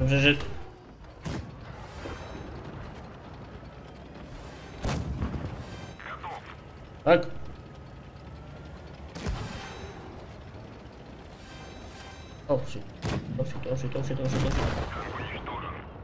Жжж. Так. Толщи, толщи, толщи, толщи, толщи, толщи.